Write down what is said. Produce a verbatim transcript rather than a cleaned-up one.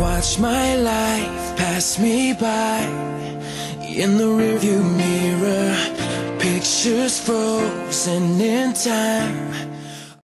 Watch my life pass me by in the rearview mirror. Pictures frozen in time.